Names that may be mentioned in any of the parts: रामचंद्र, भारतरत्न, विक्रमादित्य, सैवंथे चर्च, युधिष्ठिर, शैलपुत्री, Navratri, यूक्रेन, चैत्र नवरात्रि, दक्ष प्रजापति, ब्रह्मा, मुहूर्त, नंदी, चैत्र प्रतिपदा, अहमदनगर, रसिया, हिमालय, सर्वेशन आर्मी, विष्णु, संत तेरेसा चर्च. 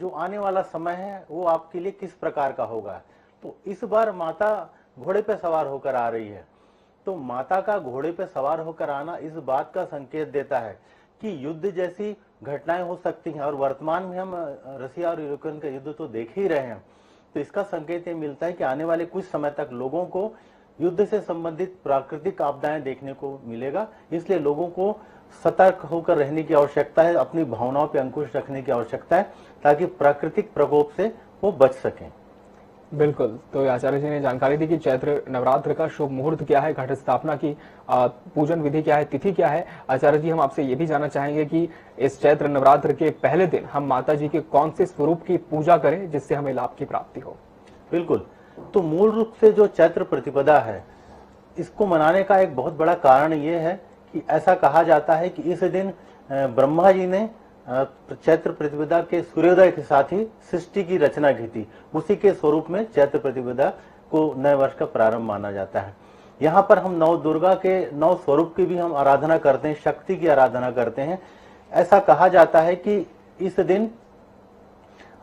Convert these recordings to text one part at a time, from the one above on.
जो आने वाला समय है वो आपके लिए किस प्रकार का होगा। तो इस बार माता घोड़े पे सवार होकर आ रही है, तो माता का घोड़े पे सवार होकर आना इस बात का संकेत देता है कि युद्ध जैसी घटनाएं हो सकती हैं। और वर्तमान में हम रसिया और यूक्रेन का युद्ध तो देख ही रहे हैं, तो इसका संकेत ये मिलता है कि आने वाले कुछ समय तक लोगों को युद्ध से संबंधित प्राकृतिक आपदाएं देखने को मिलेगा। इसलिए लोगों को सतर्क होकर रहने की आवश्यकता है, अपनी भावनाओं पर अंकुश रखने की आवश्यकता है, ताकि प्राकृतिक प्रकोप से वो बच सकें। बिल्कुल, तो आचार्य जी ने जानकारी दी कि चैत्र नवरात्र का शुभ मुहूर्त क्या है, घट स्थापना की पूजन विधि क्या है, तिथि क्या है। आचार्य जी, हम आपसे ये भी जानना चाहेंगे कि इस चैत्र नवरात्र के पहले दिन हम माता जी के कौन से स्वरूप की पूजा करें जिससे हमें लाभ की प्राप्ति हो। बिल्कुल, तो मूल रूप से जो चैत्र प्रतिपदा है इसको मनाने का एक बहुत बड़ा कारण ये है कि ऐसा कहा जाता है कि इस दिन ब्रह्मा जी ने चैत्र प्रतिपदा के सूर्योदय के साथ ही सृष्टि की रचना की थी। उसी के स्वरूप में चैत्र प्रतिपदा को नए वर्ष का प्रारंभ माना जाता है। यहाँ पर हम नौ दुर्गा के नौ स्वरूप की भी हम आराधना करते हैं, शक्ति की आराधना करते हैं। ऐसा कहा जाता है कि इस दिन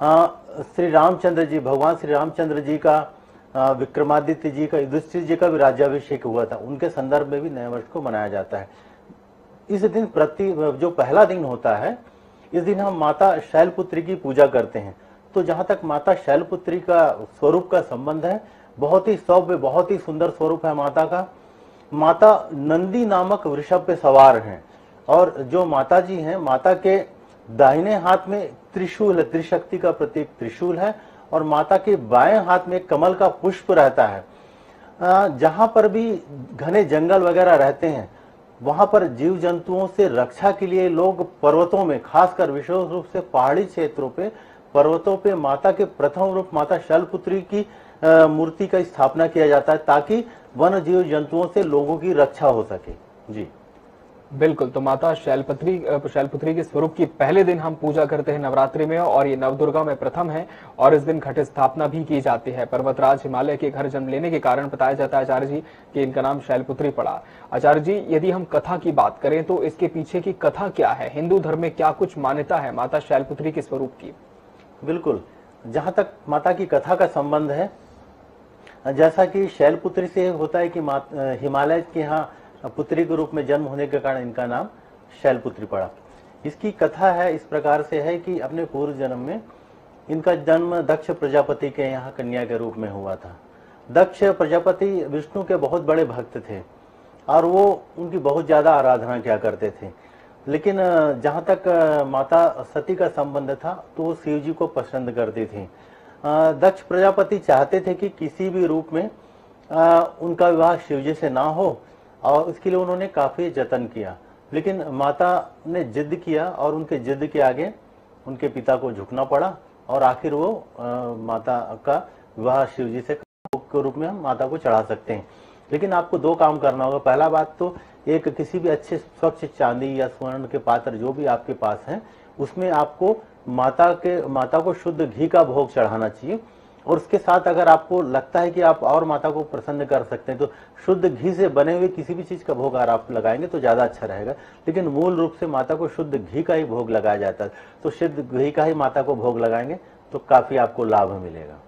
श्री रामचंद्र जी, भगवान श्री रामचंद्र जी का, विक्रमादित्य जी का, युधिष्ठिर जी का भी राज्याभिषेक हुआ था, उनके संदर्भ में भी नए वर्ष को मनाया जाता है। इस दिन जो पहला दिन होता है, इस दिन हम माता शैलपुत्री की पूजा करते हैं। तो जहां तक माता शैलपुत्री का स्वरूप का संबंध है, बहुत ही सौभ्य, बहुत ही सुंदर स्वरूप है माता का। माता नंदी नामक वृषभ पे सवार हैं और जो माता जी हैं, माता के दाहिने हाथ में त्रिशूल, त्रिशक्ति का प्रतीक त्रिशूल है, और माता के बाएं हाथ में कमल का पुष्प रहता है। जहां पर भी घने जंगल वगैरह रहते हैं, वहां पर जीव जंतुओं से रक्षा के लिए लोग पर्वतों में, खासकर विशेष रूप से पहाड़ी क्षेत्रों पे, पर्वतों पे माता के प्रथम रूप माता शैलपुत्री की मूर्ति का स्थापना किया जाता है, ताकि वन जीव जंतुओं से लोगों की रक्षा हो सके। जी बिल्कुल, तो माता शैलपुत्री के स्वरूप की पहले दिन हम पूजा करते हैं नवरात्रि में, और ये नवदुर्गा में प्रथम है, और इस दिन घट स्थापना भी की जाती है। पर्वतराज हिमालय के घर जन्म लेने के कारण बताया जाता है आचार्य जी कि इनका नाम शैलपुत्री पड़ा। आचार्य जी, यदि हम कथा की बात करें तो इसके पीछे की कथा क्या है, हिंदू धर्म में क्या कुछ मान्यता है माता शैलपुत्री के स्वरूप की। बिल्कुल, जहाँ तक माता की कथा का संबंध है, जैसा कि शैलपुत्री से होता है कि हिमालय के यहाँ पुत्री के रूप में जन्म होने के कारण इनका नाम शैलपुत्री पड़ा। इसकी कथा है इस प्रकार से है कि अपने पूर्व जन्म में इनका जन्म दक्ष प्रजापति के यहाँ कन्या के रूप में हुआ था। दक्ष प्रजापति विष्णु के बहुत बड़े भक्त थे और वो उनकी बहुत ज़्यादा आराधना किया करते थे। लेकिन जहाँ तक माता सती का संबंध था, तो वो शिव जी को पसंद करती थी। दक्ष प्रजापति चाहते थे कि किसी भी रूप में उनका विवाह शिव जी से ना हो, और उसके लिए उन्होंने काफी जतन किया। लेकिन माता ने जिद किया और उनके जिद के आगे उनके पिता को झुकना पड़ा, और आखिर वो माता का विवाह शिव जी से के रूप में हम माता को चढ़ा सकते हैं। लेकिन आपको दो काम करना होगा। पहला बात तो एक किसी भी अच्छे स्वच्छ चांदी या स्वर्ण के पात्र जो भी आपके पास हैं, उसमें आपको माता को शुद्ध घी का भोग चढ़ाना चाहिए। और उसके साथ अगर आपको लगता है कि आप और माता को प्रसन्न कर सकते हैं, तो शुद्ध घी से बने हुए किसी भी चीज़ का भोग अगर आप लगाएंगे तो ज़्यादा अच्छा रहेगा। लेकिन मूल रूप से माता को शुद्ध घी का ही भोग लगाया जाता है, तो शुद्ध घी का ही माता को भोग लगाएंगे तो काफ़ी आपको लाभ मिलेगा।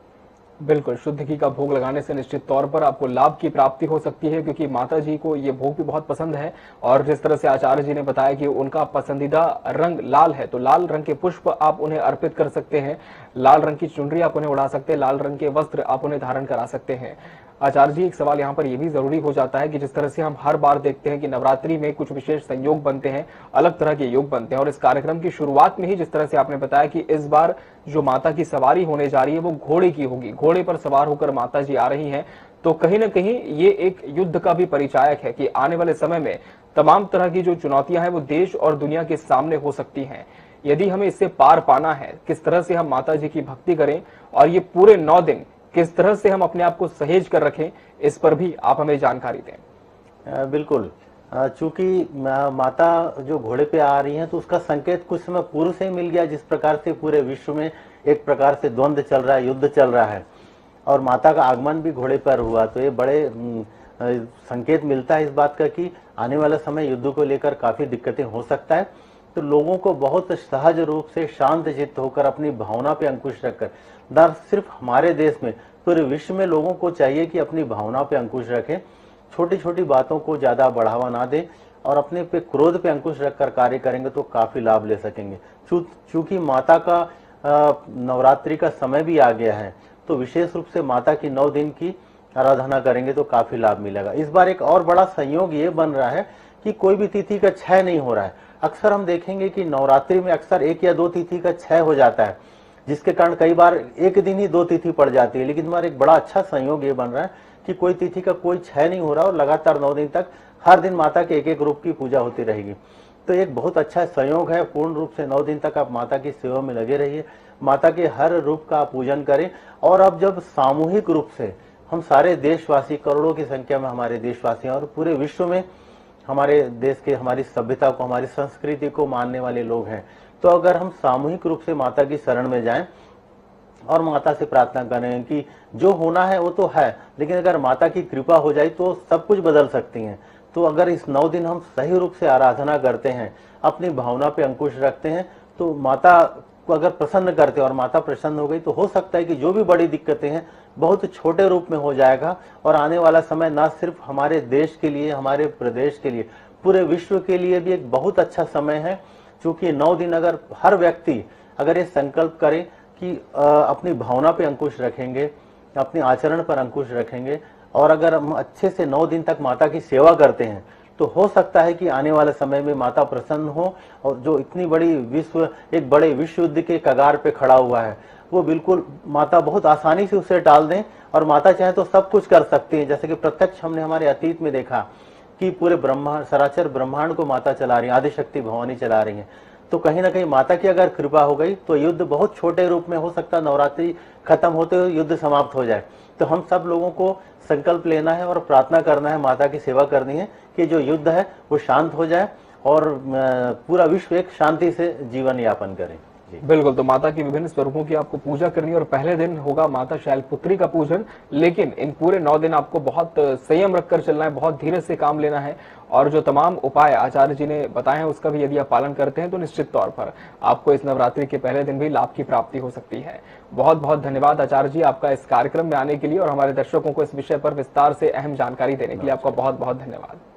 बिल्कुल, शुद्ध घी का भोग लगाने से निश्चित तौर पर आपको लाभ की प्राप्ति हो सकती है, क्योंकि माता जी को ये भोग भी बहुत पसंद है। और जिस तरह से आचार्य जी ने बताया कि उनका पसंदीदा रंग लाल है, तो लाल रंग के पुष्प आप उन्हें अर्पित कर सकते हैं, लाल रंग की चुनरी आप उन्हें उड़ा सकते हैं, लाल रंग के वस्त्र आप उन्हें धारण करा सकते हैं। आचार्य जी, एक सवाल यहाँ पर यह भी जरूरी हो जाता है कि जिस तरह से हम हर बार देखते हैं कि नवरात्रि में कुछ विशेष संयोग बनते हैं, अलग तरह के योग बनते हैं, और इस कार्यक्रम की शुरुआत में ही जिस तरह से आपने बताया कि इस बार जो माता की सवारी होने जा रही है वो घोड़े की होगी, घोड़े पर सवार होकर माता जी आ रही हैं, तो कहीं ना कहीं ये एक युद्ध का भी परिचायक है कि आने वाले समय में तमाम तरह की जो चुनौतियां हैं वो देश और दुनिया के सामने हो सकती हैं। यदि हमें इससे पार पाना है, किस तरह से हम माता जी की भक्ति करें और ये पूरे 9 दिन किस तरह से हम अपने आप को सहेज कर रखें, इस पर भी आप हमें जानकारी दें। बिल्कुल, चूंकि माता जो घोड़े पे आ रही हैं, तो उसका संकेत कुछ समय पूर्व से ही मिल गया। जिस प्रकार से पूरे विश्व में एक प्रकार से द्वंद्व चल रहा है, युद्ध चल रहा है, और माता का आगमन भी घोड़े पर हुआ, तो ये बड़े संकेत मिलता है इस बात का कि आने वाला समय युद्ध को लेकर काफ़ी दिक्कतें हो सकता है। तो लोगों को बहुत सहज रूप से शांत चित्त होकर अपनी भावना पे अंकुश रखकर, न सिर्फ हमारे देश में पूरे विश्व में लोगों को चाहिए कि अपनी भावना पे अंकुश रखें, छोटी छोटी बातों को ज़्यादा बढ़ावा ना दें और अपने पे क्रोध पे अंकुश रखकर कार्य करेंगे तो काफ़ी लाभ ले सकेंगे। चूँकि माता का नवरात्रि का समय भी आ गया है तो विशेष रूप से माता की 9 दिन की आराधना करेंगे तो काफ़ी लाभ मिलेगा। इस बार एक और बड़ा संयोग ये बन रहा है कि कोई भी तिथि का क्षय नहीं हो रहा है। अक्सर हम देखेंगे कि नवरात्रि में अक्सर 1 या 2 तिथि का क्षय हो जाता है, जिसके कारण कई बार एक दिन ही 2 तिथि पड़ जाती है। लेकिन हमारा एक बड़ा अच्छा संयोग ये बन रहा है कि कोई तिथि का कोई क्षय नहीं हो रहा और लगातार 9 दिन तक हर दिन माता के 1-1 रूप की पूजा होती रहेगी। तो एक बहुत अच्छा संयोग है। पूर्ण रूप से 9 दिन तक आप माता की सेवा में लगे रहिए, माता के हर रूप का पूजन करें। और अब जब सामूहिक रूप से हम सारे देशवासी, करोड़ों की संख्या में हमारे देशवासी और पूरे विश्व में हमारे देश के, हमारी सभ्यता को, हमारी संस्कृति को मानने वाले लोग हैं, तो अगर हम सामूहिक रूप से माता की शरण में जाएं और माता से प्रार्थना करें कि जो होना है वो तो है, लेकिन अगर माता की कृपा हो जाए तो सब कुछ बदल सकती हैं। तो अगर इस 9 दिन हम सही रूप से आराधना करते हैं, अपनी भावना पे अंकुश रखते हैं, तो माता को अगर प्रसन्न करते हैं और माता प्रसन्न हो गई तो हो सकता है कि जो भी बड़ी दिक्कतें हैं बहुत छोटे रूप में हो जाएगा। और आने वाला समय ना सिर्फ हमारे देश के लिए, हमारे प्रदेश के लिए, पूरे विश्व के लिए भी एक बहुत अच्छा समय है। क्योंकि 9 दिन अगर हर व्यक्ति अगर ये संकल्प करे कि अपनी भावना पे अंकुश रखेंगे, अपने आचरण पर अंकुश रखेंगे और अगर हम अच्छे से 9 दिन तक माता की सेवा करते हैं तो हो सकता है कि आने वाले समय में माता प्रसन्न हो और जो इतनी बड़ी विश्व, एक बड़े विश्व युद्ध के कगार पे खड़ा हुआ है, वो बिल्कुल माता बहुत आसानी से उसे टाल दें। और माता चाहे तो सब कुछ कर सकती है, जैसे कि प्रत्यक्ष हमने हमारे अतीत में देखा कि पूरे ब्रह्मांड, सराचर ब्रह्मांड को माता चला रही है, आदिशक्ति भवानी चला रही है। तो कहीं ना कहीं माता की अगर कृपा हो गई तो युद्ध बहुत छोटे रूप में हो सकता है, नवरात्रि खत्म होते हुए युद्ध समाप्त हो जाए। तो हम सब लोगों को संकल्प लेना है और प्रार्थना करना है, माता की सेवा करनी है कि जो युद्ध है वो शांत हो जाए और पूरा विश्व एक शांति से जीवन यापन करे। बिल्कुल, तो माता के विभिन्न स्वरूपों की आपको पूजा करनी है और पहले दिन होगा माता शैलपुत्री का पूजन। लेकिन इन पूरे 9 दिन आपको बहुत संयम रखकर चलना है, बहुत धीरे से काम लेना है और जो तमाम उपाय आचार्य जी ने बताए हैं उसका भी यदि आप पालन करते हैं तो निश्चित तौर पर आपको इस नवरात्रि के पहले दिन भी लाभ की प्राप्ति हो सकती है। बहुत बहुत धन्यवाद आचार्य जी आपका इस कार्यक्रम में आने के लिए और हमारे दर्शकों को इस विषय पर विस्तार से अहम जानकारी देने के लिए आपका बहुत बहुत धन्यवाद।